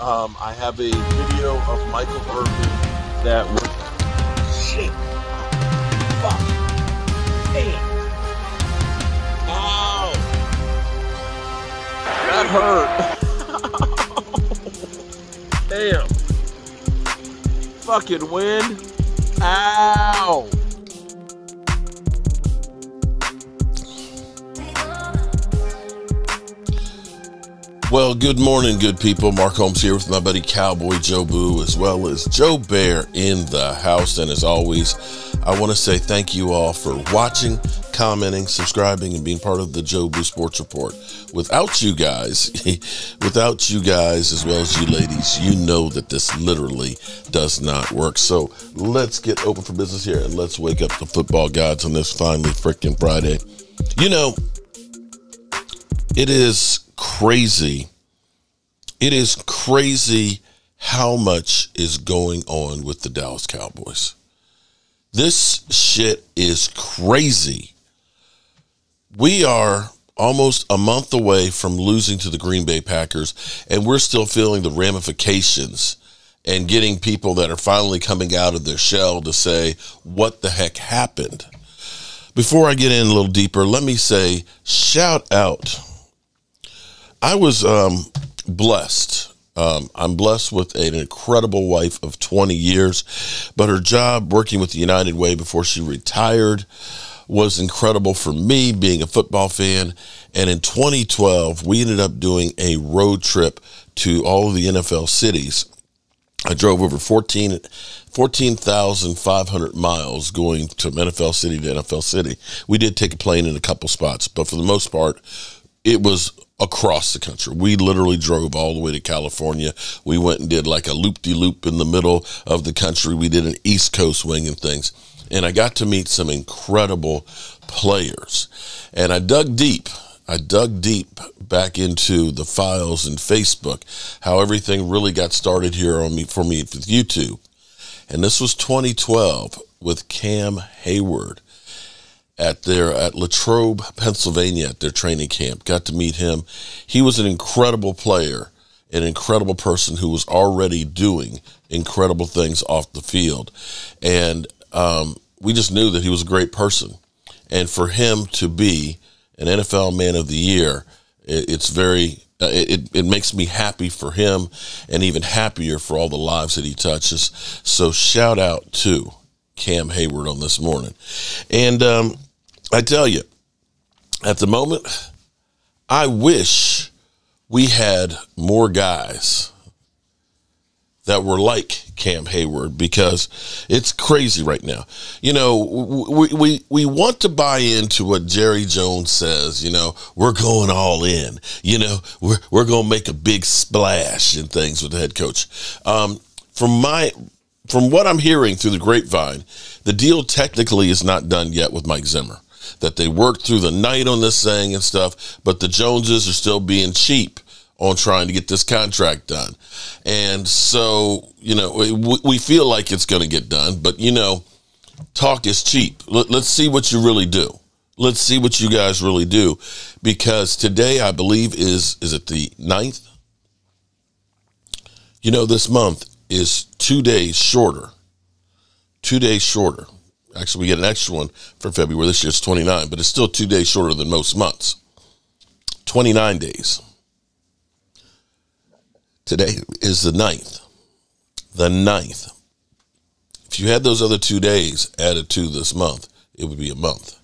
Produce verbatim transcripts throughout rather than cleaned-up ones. Um, I have a video of Michael Irvin that was shit. Fuck. Damn. Oh. That hurt. Damn. Fucking wind. Ow. Well, good morning, good people. Mark Holmes here with my buddy Cowboy Joe Boo, as well as Joe Bear in the house. And as always, I want to say thank you all for watching, commenting, subscribing, and being part of the Joe Boo Sports Report. Without you guys, without you guys, as well as you ladies, you know that this literally does not work. So let's get open for business here, and let's wake up the football gods on this finally freaking Friday. You know, it is crazy. It is crazy how much is going on with the Dallas Cowboys. This shit is crazy. We are almost a month away from losing to the Green Bay Packers, and we're still feeling the ramifications and getting people that are finally coming out of their shell to say, what the heck happened? Before I get in a little deeper, let me say, shout out. I was um, blessed. Um, I'm blessed with an incredible wife of twenty years, but her job working with the United Way before she retired was incredible for me, being a football fan. And in twenty twelve, we ended up doing a road trip to all of the N F L cities. I drove over fourteen thousand five hundred miles going from N F L city to N F L city. We did take a plane in a couple spots, but for the most part, it was across the country. We literally drove all the way to California. We went and did like a loop-de-loop in the middle of the country. We did an East Coast wing and things. And I got to meet some incredible players. And I dug deep. I dug deep back into the files and Facebook, how everything really got started here on me for me with YouTube. And this was twenty twelve with Cam Hayward. At their at Latrobe, Pennsylvania, at their training camp. Got to meet him. He was an incredible player, an incredible person who was already doing incredible things off the field. And um, we just knew that he was a great person. And for him to be an N F L Man of the Year, it, it's very, uh, it, it makes me happy for him and even happier for all the lives that he touches. So shout out to Cam Hayward on this morning. And um, I tell you, at the moment, I wish we had more guys that were like Cam Hayward, because it's crazy right now. You know, we, we, we want to buy into what Jerry Jones says, you know, we're going all in, you know, we're, we're going to make a big splash and things with the head coach. Um, from my From what I'm hearing through the grapevine, the deal technically is not done yet with Mike Zimmer, that they worked through the night on this thing and stuff, but the Joneses are still being cheap on trying to get this contract done. And so, you know, we, we feel like it's going to get done, but, you know, talk is cheap. Let, let's see what you really do. Let's see what you guys really do, because today, I believe, is, is it the ninth? You know, this month is two days shorter, two days shorter. Actually, we get an extra one for February. This year's twenty-nine, but it's still two days shorter than most months, twenty-nine days. Today is the ninth, the ninth. If you had those other two days added to this month, it would be a month,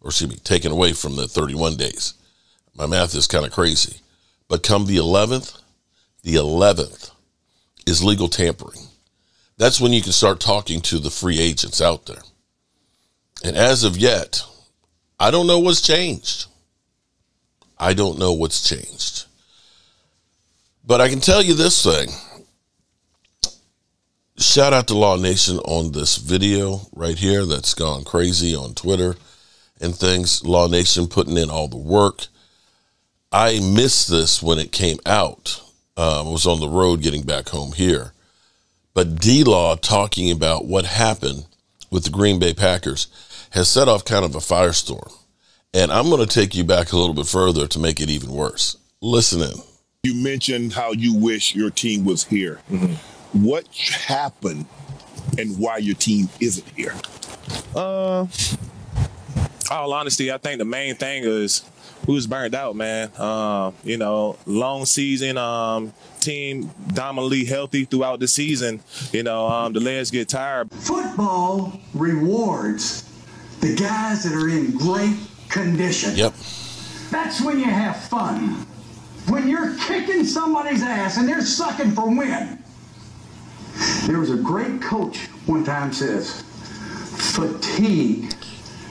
or excuse me, taken away from the thirty-one days. My math is kind of crazy, but come the eleventh, the eleventh, is legal tampering. That's when you can start talking to the free agents out there. And as of yet, I don't know what's changed. I don't know what's changed. But I can tell you this thing. Shout out to Law Nation on this video right here that's gone crazy on Twitter and things. Law Nation putting in all the work. I missed this when it came out. Um, I was on the road getting back home here. But D-Law talking about what happened with the Green Bay Packers has set off kind of a firestorm. And I'm going to take you back a little bit further to make it even worse. Listen in. You mentioned how you wish your team was here. Mm-hmm. What happened and why your team isn't here? Uh, all honesty, I think the main thing is we was burned out, man. Uh, you know, long season, um, team dominantly healthy throughout the season. You know, um, the legs get tired. Football rewards the guys that are in great condition. Yep. That's when you have fun. When you're kicking somebody's ass and they're sucking for win. There was a great coach one time says, fatigue.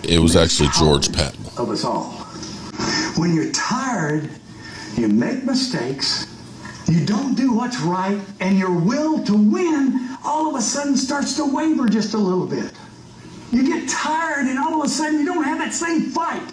It was actually George Patton. Of us all. When you're tired, you make mistakes, you don't do what's right, and your will to win all of a sudden starts to waver just a little bit. You get tired and all of a sudden you don't have that same fight.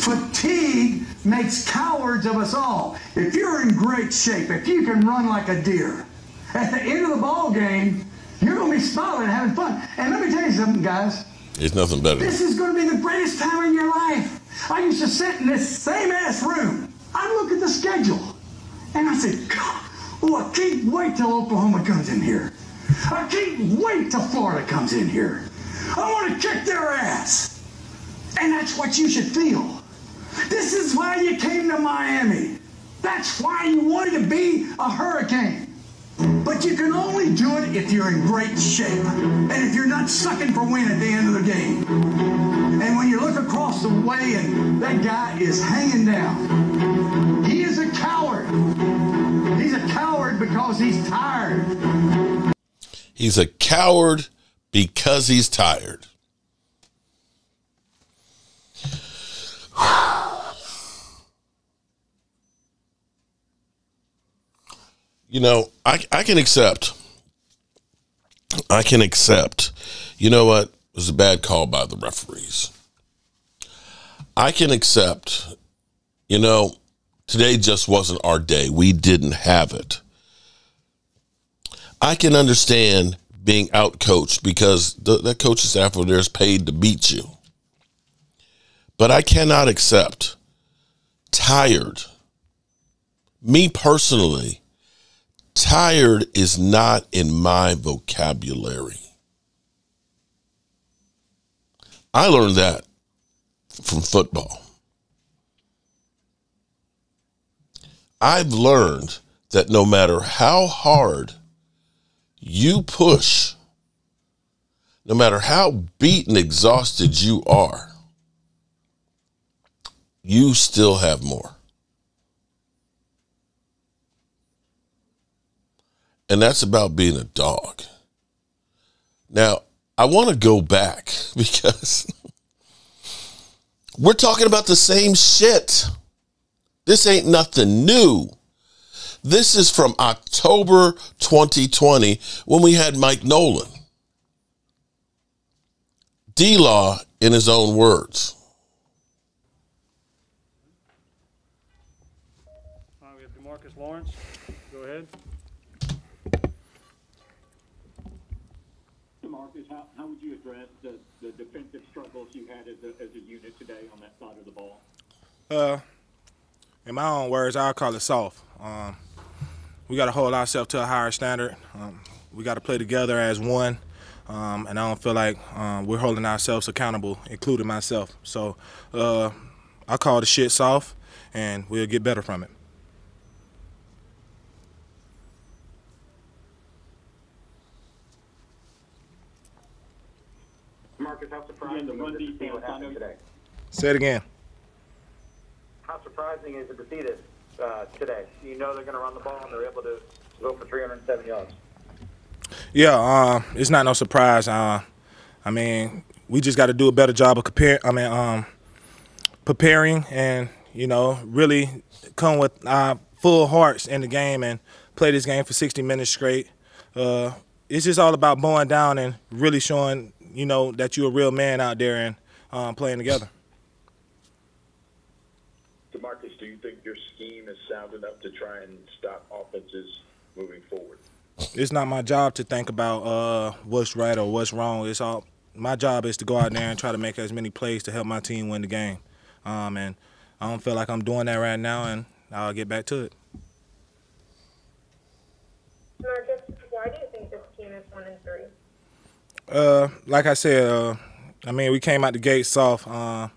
Fatigue makes cowards of us all. If you're in great shape, if you can run like a deer, at the end of the ball game, you're going to be smiling and having fun. And let me tell you something, guys. There's nothing better. This is going to be the greatest time in your life. I used to sit in this same-ass room. I look at the schedule, and I said, God, oh, I can't wait till Oklahoma comes in here. I can't wait till Florida comes in here. I want to kick their ass. And that's what you should feel. This is why you came to Miami. That's why you wanted to be a Hurricane. But you can only do it if you're in great shape and if you're not sucking for win at the end of the game. And when you look across the way and that guy is hanging down, he is a coward. He's a coward because he's tired. He's a coward because he's tired. You know, I, I can accept. I can accept. You know what? It was a bad call by the referees. I can accept. You know, today just wasn't our day. We didn't have it. I can understand being outcoached because the, that coaching staff over there is paid to beat you. But I cannot accept tired. Me personally. Tired is not in my vocabulary. I learned that from football. I've learned that no matter how hard you push, no matter how beaten, exhausted you are, you still have more. And that's about being a dog. Now, I want to go back because we're talking about the same shit. This ain't nothing new. This is from October twenty twenty when we had Mike Nolan. D-Law in his own words. All right, we have DeMarcus Lawrence. Go ahead. How, how would you address the, the defensive struggles you had as a, as a unit today on that side of the ball? Uh, in my own words, I'll call it soft. Um, we got to hold ourselves to a higher standard. Um, we got to play together as one, um, and I don't feel like um, we're holding ourselves accountable, including myself. So uh, I call the shit soft, and we'll get better from it. How surprising is it to see what happened today? Say it again. How surprising is it to see this uh, today? You know they're going to run the ball and they're able to go for three hundred seven yards. Yeah, uh, it's not no surprise. Uh, I mean, we just got to do a better job of comparing. I mean, um, preparing and you know really come with our full hearts in the game and play this game for sixty minutes straight. Uh, it's just all about bowing down and really showing. You know, that you're a real man out there and um, playing together. DeMarcus, do you think your scheme is sound enough to try and stop offenses moving forward? It's not my job to think about uh, what's right or what's wrong. It's all my job is to go out there and try to make as many plays to help my team win the game. Um, and I don't feel like I'm doing that right now, and I'll get back to it. team is one and three? Uh, like I said, uh, I mean, we came out the gate soft, uh,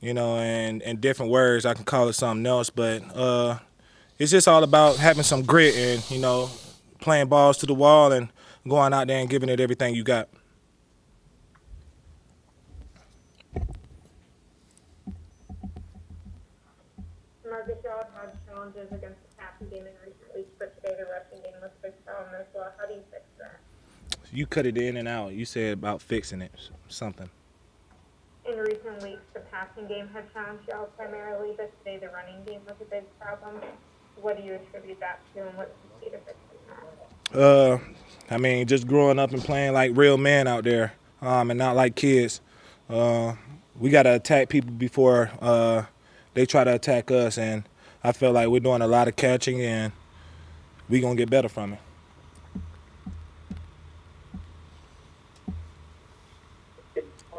you know, and in different words, I can call it something else, but uh, it's just all about having some grit and, you know, playing balls to the wall and going out there and giving it everything you got. Marcus, y'all have had challenges against the passing game in recent weeks, but today the rushing game was fixed on this law. How do you fix that? You cut it in and out. You said about fixing it, something. In recent weeks, the passing game had challenged y'all primarily, but today the running game was a big problem. What do you attribute that to, and what do you see to fix that? Uh, I mean, just growing up and playing like real men out there, um, and not like kids. Uh, we gotta attack people before uh, they try to attack us, and I feel like we're doing a lot of catching, and we're gonna get better from it.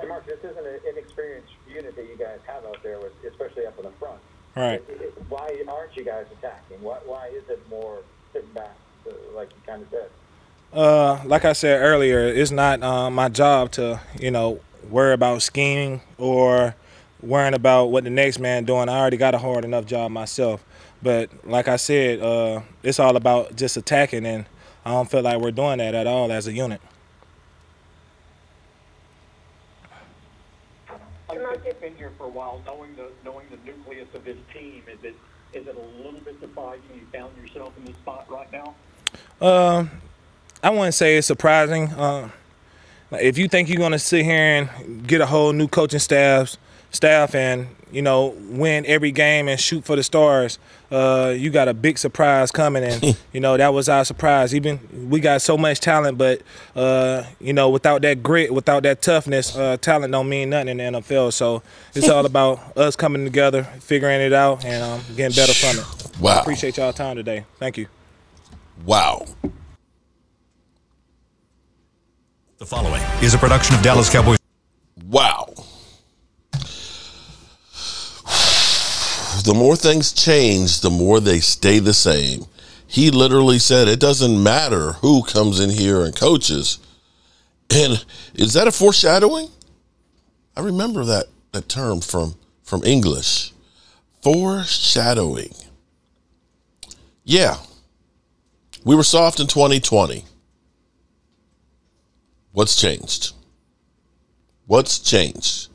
Mark, this isn't an inexperienced unit that you guys have out there, with, especially up in the front. Right. It, it, why aren't you guys attacking? Why, why is it more sitting back, like you kind of said? Uh, like I said earlier, it's not uh, my job to, you know, worry about scheming or worrying about what the next man doing. I already got a hard enough job myself. But like I said, uh, it's all about just attacking, and I don't feel like we're doing that at all as a unit. Been here for a while, knowing the knowing the nucleus of this team, is it is it a little bit surprising you found yourself in this spot right now? Uh, I wouldn't say it's surprising. Uh, if you think you're gonna sit here and get a whole new coaching staff, staff, and you know win every game and shoot for the stars, uh, you got a big surprise coming, and you know that was our surprise. Even we got so much talent, but uh, you know without that grit, without that toughness, uh, talent don't mean nothing in the N F L. So it's all about us coming together, figuring it out, and um, getting better from it. Wow! I appreciate y'all time today. Thank you. Wow. The following is a production of Dallas Cowboys. Wow. The more things change, the more they stay the same. He literally said it doesn't matter who comes in here and coaches. And is that a foreshadowing? I remember that, that term from, from English. Foreshadowing. Yeah. We were soft in twenty twenty. What's changed? What's changed?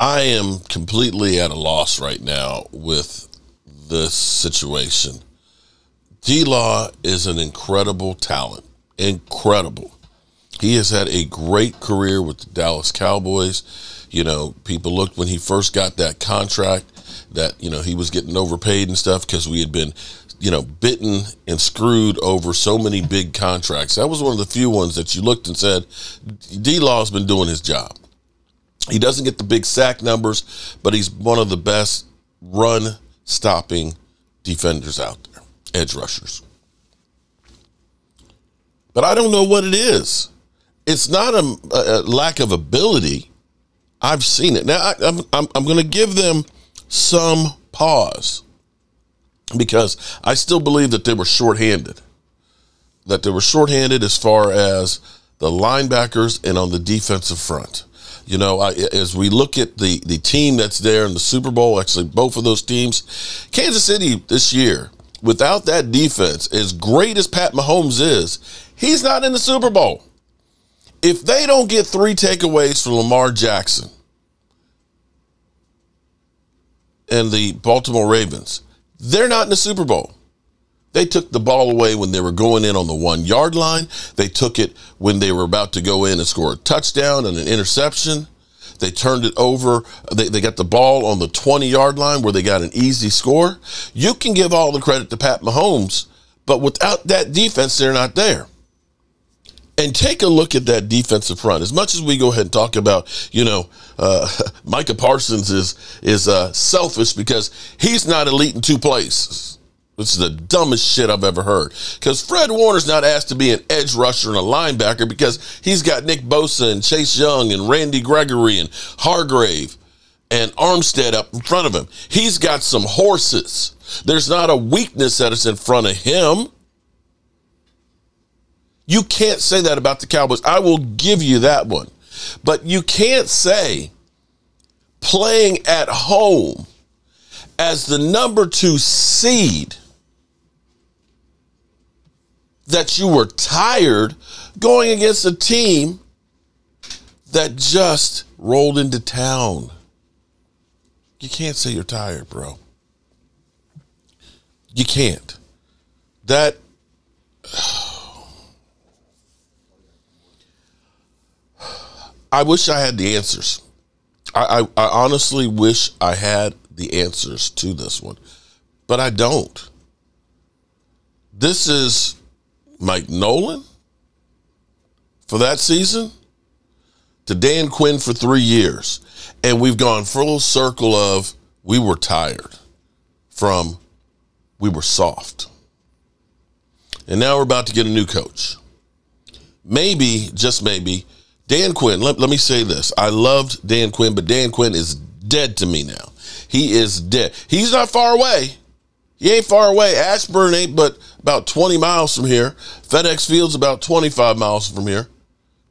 I am completely at a loss right now with this situation. D-Law is an incredible talent. Incredible. He has had a great career with the Dallas Cowboys. You know, people looked when he first got that contract that, you know, he was getting overpaid and stuff because we had been, you know, bitten and screwed over so many big contracts. That was one of the few ones that you looked and said, D-Law's been doing his job. He doesn't get the big sack numbers, but he's one of the best run-stopping defenders out there, edge rushers. But I don't know what it is. It's not a, a lack of ability. I've seen it. Now, I, I'm, I'm, I'm going to give them some pause because I still believe that they were shorthanded, that they were shorthanded as far as the linebackers and on the defensive front. You know, I, as we look at the, the team that's there in the Super Bowl, actually both of those teams, Kansas City this year, without that defense, as great as Pat Mahomes is, he's not in the Super Bowl. If they don't get three takeaways from Lamar Jackson and the Baltimore Ravens, they're not in the Super Bowl. They took the ball away when they were going in on the one-yard line. They took it when they were about to go in and score a touchdown and an interception. They turned it over. They, they got the ball on the twenty-yard line where they got an easy score. You can give all the credit to Pat Mahomes, but without that defense, they're not there. And take a look at that defensive front. As much as we go ahead and talk about, you know, uh, Micah Parsons is, is uh, selfish because he's not elite in two places. This is the dumbest shit I've ever heard. Because Fred Warner's not asked to be an edge rusher and a linebacker because he's got Nick Bosa and Chase Young and Randy Gregory and Hargrave. and Armstead up in front of him. He's got some horses. There's not a weakness that is in front of him. You can't say that about the Cowboys. I will give you that one. But you can't say playing at home as the number two seed that you were tired going against a team that just rolled into town. You can't say you're tired, bro. You can't. That... I wish I had the answers. I, I, I honestly wish I had the answers to this one, but I don't. This is Mike Nolan for that season to Dan Quinn for three years. And we've gone full circle of we were tired from we were soft. And now we're about to get a new coach. Maybe, just maybe, Dan Quinn, let, let me say this. I loved Dan Quinn, but Dan Quinn is dead to me now. He is dead. He's not far away. He ain't far away. Ashburn ain't but about twenty miles from here. FedEx Field's about twenty-five miles from here.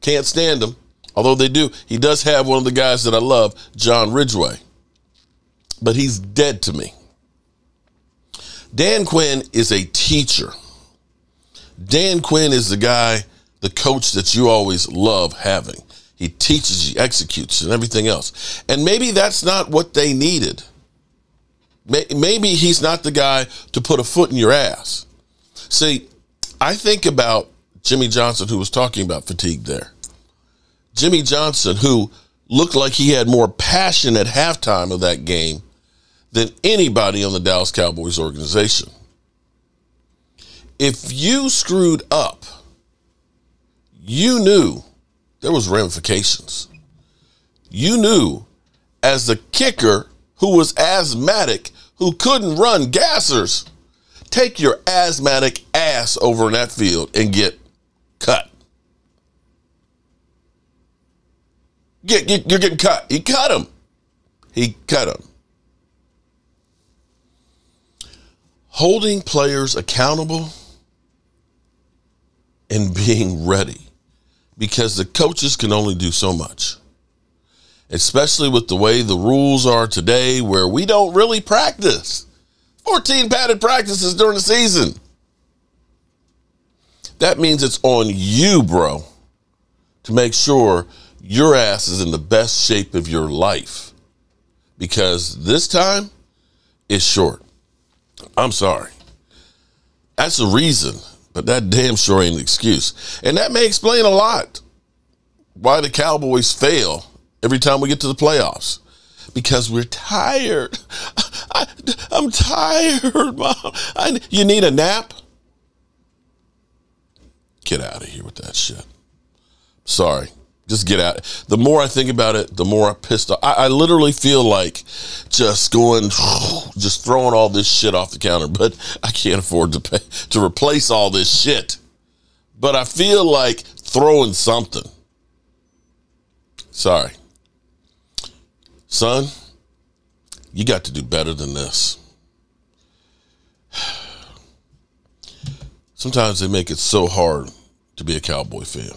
Can't stand him, although they do. He does have one of the guys that I love, John Ridgeway. But he's dead to me. Dan Quinn is a teacher. Dan Quinn is the guy, the coach that you always love having. He teaches, he executes, and everything else. And maybe that's not what they needed. Maybe he's not the guy to put a foot in your ass. See, I think about Jimmy Johnson, who was talking about fatigue there. Jimmy Johnson, who looked like he had more passion at halftime of that game than anybody on the Dallas Cowboys organization. If you screwed up, you knew there was ramifications. You knew as the kicker who was asthmatic, who couldn't run gassers, take your asthmatic ass over in that field and get cut. Get, get, you're getting cut. He cut him. He cut him. Holding players accountable and being ready, because the coaches can only do so much, especially with the way the rules are today where we don't really practice. fourteen padded practices during the season. That means it's on you, bro, to make sure your ass is in the best shape of your life, because this time is short. I'm sorry. That's the reason, but that damn sure ain't an excuse. And that may explain a lot why the Cowboys fail every time we get to the playoffs. Because we're tired. I, I'm tired, Mom. I, you need a nap? Get out of here with that shit. Sorry. Just get out. The more I think about it, the more I'm pissed off. I, I literally feel like just going, just throwing all this shit off the counter, but I can't afford to pay to replace all this shit. But I feel like throwing something. Sorry. Son, you got to do better than this. Sometimes they make it so hard to be a Cowboy fan.